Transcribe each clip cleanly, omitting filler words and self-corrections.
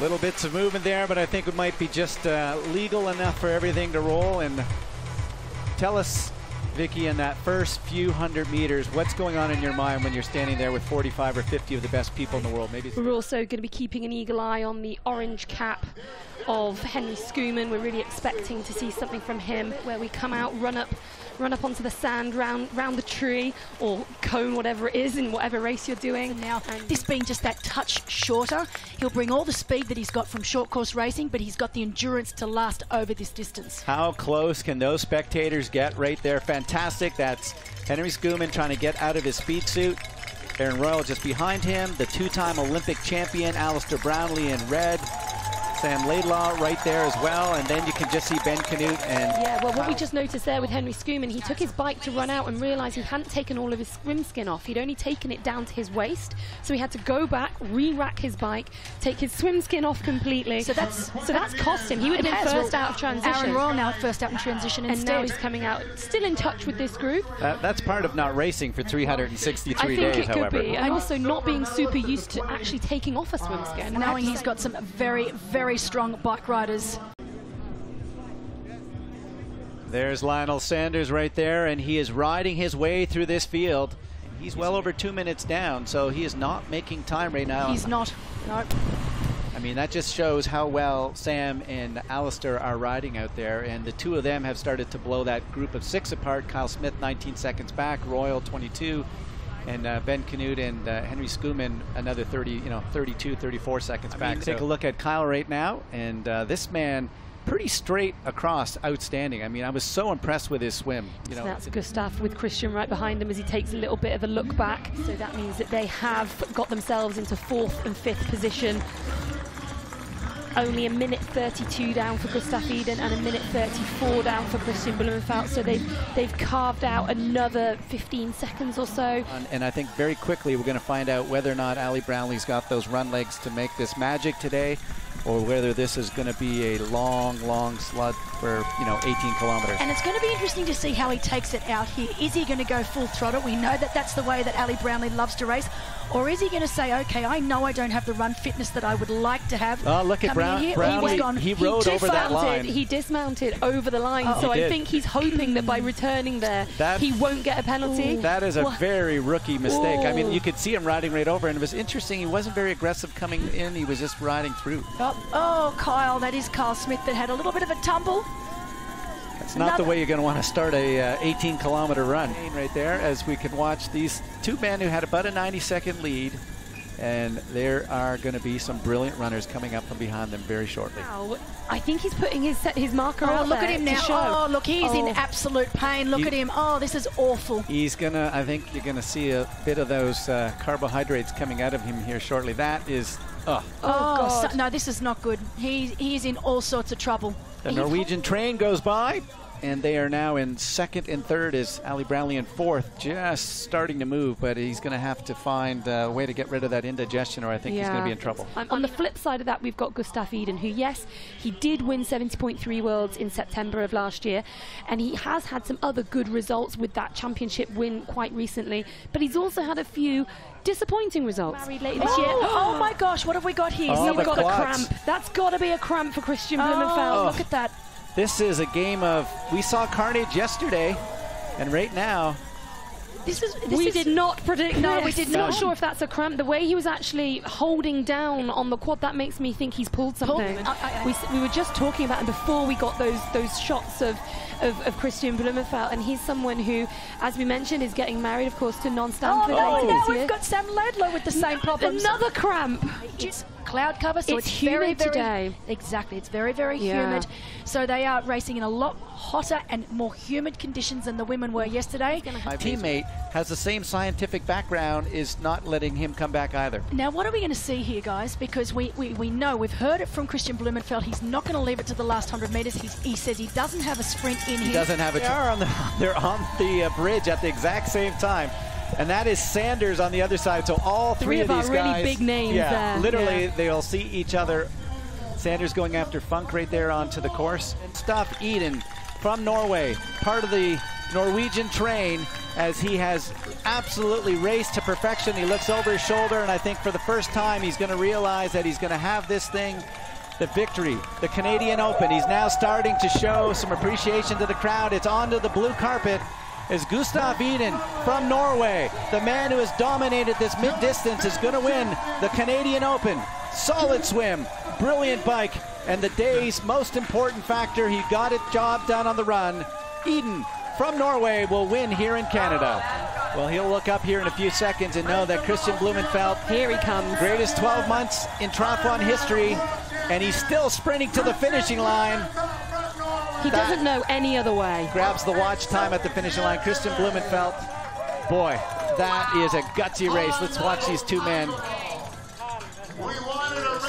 Little bits of movement there, but I think it might be just legal enough for everything to roll. And tell us, Vicky, in that first few hundred meters, what's going on in your mind when you're standing there with 45 or 50 of the best people in the world? Maybe we're also going to be keeping an eagle eye on the orange cap of Henry Schoeman. We're really expecting to see something from him where we come out, run up onto the sand, round the tree or cone, whatever it is, in whatever race you're doing. And now, this being just that touch shorter, he'll bring all the speed that he's got from short course racing, but he's got the endurance to last over this distance. How close can those spectators get right there? Fantastic. That's Henry Schoeman trying to get out of his speed suit. Aaron Royle just behind him. The two-time Olympic champion, Alistair Brownlee in red. Sam Laidlaw right there as well, and then you can just see Ben Canute and... Yeah, well, what we just noticed there with Henry Schoeman, he took his bike to run out and realised he hadn't taken all of his swim skin off. He'd only taken it down to his waist, so he had to go back, re-rack his bike, take his swim skin off completely. So that's cost him. He would have been first out of transition. Aaron Royle now first out in transition instead. And now he's coming out, still in touch with this group. That's part of not racing for 363 days, however. I think it could be. And also not being super used to actually taking off a swim skin. Knowing he's got some very, very strong bike riders. There's Lionel Sanders right there, and he is riding his way through this field. He's well over 2 minutes down, so he is not making time right now. He's not. No. I mean, that just shows how well Sam and Alistair are riding out there, and the two of them have started to blow that group of six apart. Kyle Smith 19 seconds back, Royle 22, and Ben Canute and Henry Schoeman another 32, 34 seconds back. Take a look at Kyle right now, and this man pretty straight across, outstanding. I mean, I was so impressed with his swim. So that's Gustav with Kristian right behind him as he takes a little bit of a look back. So that means that they have got themselves into 4th and 5th position. Only a minute 32 down for Gustav Iden and a minute 34 down for Kristian Blummenfelt, so they've carved out another 15 seconds or so. And I think very quickly we're going to find out whether or not Ali Brownlee's got those run legs to make this magic today, or whether this is going to be a long, long slug for, 18 kilometers. And it's going to be interesting to see how he takes it out here. Is he going to go full throttle? We know that that's the way that Ali Brownlee loves to race. Or is he going to say, okay, I know I don't have the run fitness that I would like to have. Oh, look at Brownlee. He rode over that line. He dismounted over the line, so I think he's hoping that by returning there, he won't get a penalty. That is a very rookie mistake. I mean, you could see him riding right over, and it was interesting. He wasn't very aggressive coming in. He was just riding through. Oh, Kyle, that is Kyle Smith that had a little bit of a tumble. It's not the way you're going to want to start a 18-kilometer run. Right there, as we can watch these two men who had about a 90-second lead, and there are going to be some brilliant runners coming up from behind them very shortly. Wow. I think he's putting his marker out there. Look at him now. Oh, look, he's in absolute pain. Look at him. Oh, this is awful. He's going to, I think you're going to see a bit of those carbohydrates coming out of him here shortly. That is... Oh, God. No, this is not good. He's in all sorts of trouble. The Norwegian train goes by, and they are now in 2nd and 3rd, as Ali Brownlee in 4th, just starting to move, but he's going to have to find a way to get rid of that indigestion, or I think he's going to be in trouble. On the flip side of that, we've got Gustav Iden, who, yes, he did win 70.3 Worlds in September of last year, and he has had some other good results with that championship win quite recently, but he's also had a few disappointing results. Oh my gosh, what have we got here? We've got a cramp. That's got to be a cramp for Kristian Blummenfelt. Look at that. This is a game of, we saw carnage yesterday, and right now, we did not predict. No, we did not. Not sure if that's a cramp. The way he was actually holding down on the quad, that makes me think he's pulled something. We were just talking about him before we got those shots of Kristian Blummenfelt, and he's someone who, as we mentioned, is getting married, of course, to non-Stanford. We've got Sam Laidlaw with the same problems. Another cramp. It's cloud cover, so it's humid today. Exactly, it's very, very humid. So they are racing in a lot hotter and more humid conditions than the women were yesterday. My teammate has the same scientific background, is not letting him come back either. Now, what are we going to see here, guys? Because we know, we've heard it from Kristian Blummenfelt, he's not going to leave it to the last 100 metres. He says he doesn't have a sprint in here. He doesn't have a... They're on the bridge at the exact same time. And that is Sanders on the other side. So all three of these guys... really big names there. Literally, they'll see each other. Sanders going after Funk right there onto the course. Gustav Iden from Norway, part of the Norwegian train as he has absolutely raced to perfection. He looks over his shoulder, and I think for the first time he's going to realize that he's going to have this thing, the victory, the Canadian Open. He's now starting to show some appreciation to the crowd. It's onto the blue carpet as Gustav Iden from Norway, the man who has dominated this mid-distance, is going to win the Canadian Open. Solid swim, brilliant bike, and the day's most important factor, he got his job done on the run. Iden from Norway will win here in Canada. Well, he'll look up here in a few seconds and know that Kristian Blummenfelt, here he comes, greatest 12 months in Triathlon history, and he's still sprinting to the finishing line. He doesn't know any other way. Grabs the watch time at the finishing line. Kristian Blummenfelt, boy, that is a gutsy race. Let's watch these two men.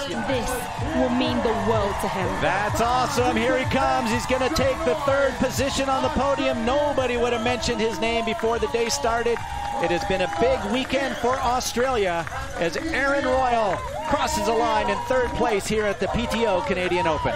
This will mean the world to him. That's awesome. Here he comes. He's going to take the third position on the podium. Nobody would have mentioned his name before the day started. It has been a big weekend for Australia as Aaron Royle crosses the line in third place here at the PTO Canadian Open.